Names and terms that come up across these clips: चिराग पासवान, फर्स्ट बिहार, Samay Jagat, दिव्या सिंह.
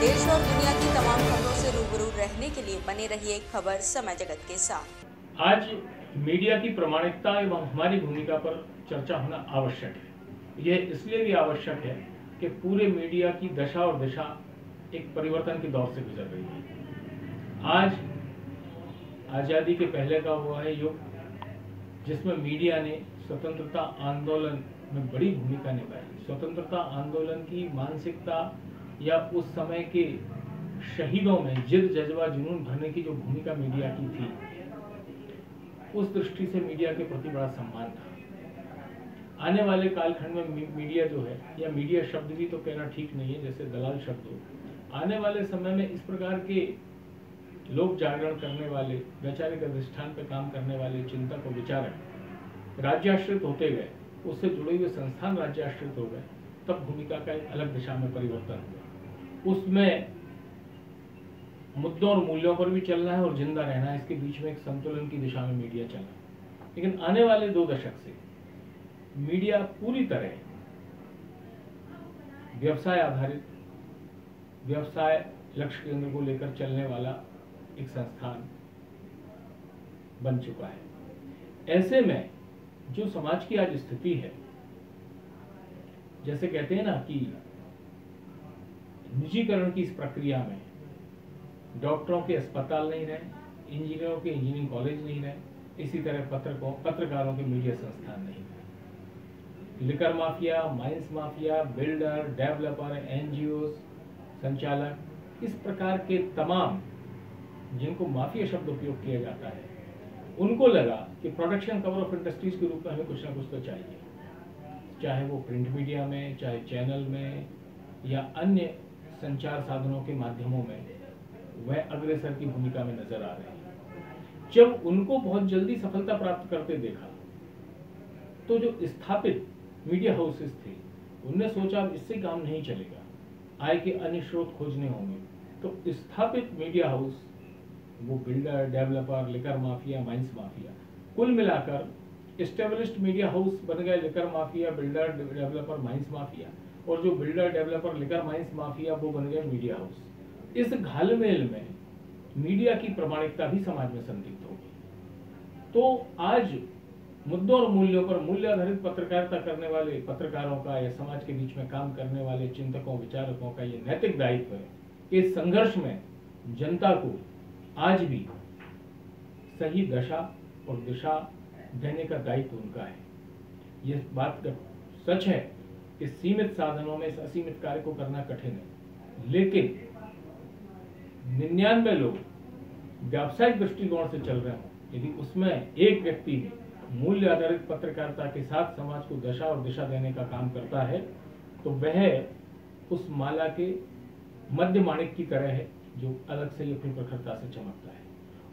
देश और दुनिया की तमाम खबरों से रूबरू रहने के लिए बने रहिए खबर समय जगत के साथ। आज मीडिया की प्रामाणिकता एवं हमारी भूमिका पर चर्चा होना आवश्यक है। यह इसलिए भी आवश्यक है कि पूरे मीडिया की दशा और दिशा एक परिवर्तन के दौर से गुजर रही है। आज आज़ादी के पहले का हुआ है युग, जिसमें मीडिया ने स्वतंत्रता आंदोलन में बड़ी भूमिका निभाई। स्वतंत्रता आंदोलन की मानसिकता या उस समय के शहीदों में जिद, जज्बा, जुनून भरने की जो भूमिका मीडिया की थी, उस दृष्टि से मीडिया के प्रति बड़ा सम्मान था। आने वाले कालखंड में मीडिया जो है, या मीडिया शब्द भी तो कहना ठीक नहीं है, जैसे दलाल शब्द हो। आने वाले समय में इस प्रकार के लोक जागरण करने वाले, वैचारिक अधिष्ठान पर काम करने वाले चिंतक और विचारक राज्याश्रित होते गए, उससे जुड़े हुए संस्थान राज्याश्रित हो गए, तब भूमिका का एक अलग दिशा में परिवर्तन हुआ। उसमें मुद्दों और मूल्यों पर भी चलना है और जिंदा रहना है, इसके बीच में एक संतुलन की दिशा में मीडिया चला। लेकिन आने वाले 2 दशक से मीडिया पूरी तरह व्यवसाय आधारित, व्यवसाय लक्ष्य केंद्र को लेकर चलने वाला एक संस्थान बन चुका है। ऐसे में जो समाज की आज स्थिति है, जैसे कहते हैं ना कि निजीकरण की इस प्रक्रिया में डॉक्टरों के अस्पताल नहीं रहे, इंजीनियरों के इंजीनियरिंग कॉलेज नहीं रहे, इसी तरह पत्रकारों के मीडिया संस्थान नहीं रहे। Liquor mafia, mines mafia, builder, developer, NGO संचालक, इस प्रकार के तमाम, जिनको माफिया शब्द उपयोग किया जाता है, उनको लगा कि प्रोडक्शन कवर ऑफ इंडस्ट्रीज के रूप में हमें कुछ ना कुछ तो चाहिए, चाहे वो प्रिंट मीडिया में, चाहे चैनल में या अन्य संचार साधनों के माध्यमों में। वह अग्रसर की भूमिका में नजर आ रहे हैं। जब उनको बहुत जल्दी सफलता प्राप्त करते देखा, तो जो स्थापित मीडिया हाउसेस थे, उनने सोचा अब इससे काम नहीं चलेगा, आय के अन्य स्रोत खोजने होंगे। तो स्थापित मीडिया हाउस, वो builder, developer, liquor mafia, mines mafia, कुल मिलाकर एस्टेब्लिश्ड मीडिया हाउस बन गए liquor mafia, builder, developer, mines mafia, और जो builder, developer, liquor, mines mafia, वो बन गए मीडिया हाउस। इस घालमेल में मीडिया की प्रामाणिकता भी समाज में संदिग्ध होगी। तो आज मुद्दों और मूल्यों पर मूल्य आधारित पत्रकारिता करने वाले पत्रकारों का या समाज के बीच में काम करने वाले चिंतकों, विचारकों का ये नैतिक दायित्व है, इस संघर्ष में जनता को आज भी सही दशा और दिशा देने का दायित्व उनका है। यह बात सच है कि सीमित साधनों में इस असीमित कार्य को करना कठिन है, लेकिन 99 लोग व्यावसायिक दृष्टिकोण से चल रहे हों, यदि उसमें एक व्यक्ति मूल्य आधारित पत्रकारिता के साथ समाज को दशा और दिशा देने का काम करता है, तो वह उस माला के मध्य माणिक की तरह है, जो अलग से अपनी प्रखरता से चमकता है।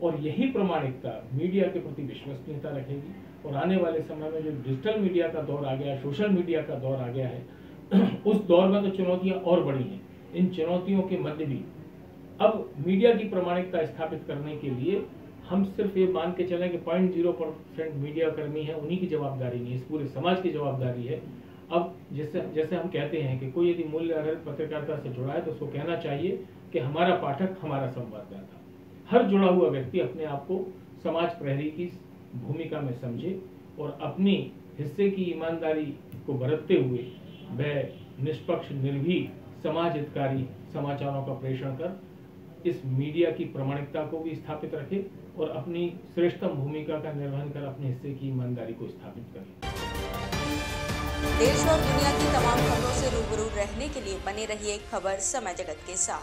और यही प्रामाणिकता मीडिया के प्रति विश्वसनीयता रखेगी। और आने वाले समय में जो डिजिटल मीडिया का दौर आ गया है, सोशल मीडिया का दौर आ गया है, उस दौर में तो चुनौतियां और बढ़ी हैं। इन चुनौतियों के मध्य भी अब मीडिया की प्रामाणिकता स्थापित करने के लिए हम सिर्फ ये मान के चलें कि 0.0% मीडिया कर्मी है, उन्हीं की जवाबदारी नहीं, इस पूरे समाज की जवाबदारी है। अब जैसे हम कहते हैं कि कोई यदि मूल्य आधारित पत्रकारिता से जुड़ा है, तो उसको कहना चाहिए कि हमारा पाठक हमारा संवाददाता। हर जुड़ा हुआ व्यक्ति अपने आप को समाज प्रहरी की भूमिका में समझे और अपनी हिस्से की ईमानदारी को बरतते हुए वह निष्पक्ष, निर्भीक, समाज हितकारी समाचारों का प्रेषण कर इस मीडिया की प्रामाणिकता को भी स्थापित रखे और अपनी श्रेष्ठतम भूमिका का निर्वहन कर अपने हिस्से की ईमानदारी को स्थापित करे। देश और दुनिया की तमाम खबरों से रूबरू रहने के लिए बने रहिए खबर समय जगत के साथ।